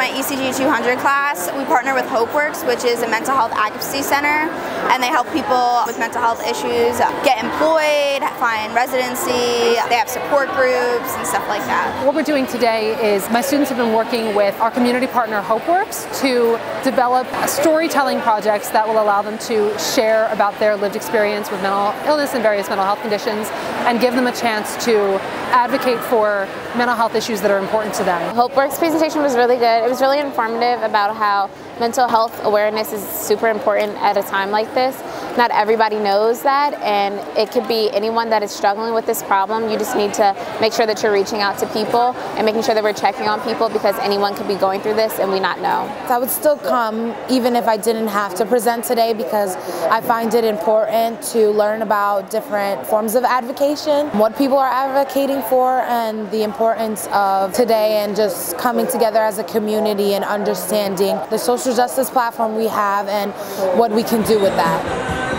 my ECG 200 class, we partner with Hopeworx, which is a mental health advocacy center, and they help people with mental health issues get employed, find residency. They have support groups and stuff like that. What we're doing today is my students have been working with our community partner Hopeworx to develop storytelling projects that will allow them to share about their lived experience with mental illness and various mental health conditions and give them a chance to advocate for mental health issues that are important to them. Hopeworx presentation was really good. It was really informative about how mental health awareness is super important at a time like this. Not everybody knows that, and it could be anyone that is struggling with this problem. You just need to make sure that you're reaching out to people and making sure that we're checking on people, because anyone could be going through this and we not know. I would still come even if I didn't have to present today, because I find it important to learn about different forms of advocation, what people are advocating for, and the importance of today and just coming together as a community and understanding the social justice platform we have and what we can do with that.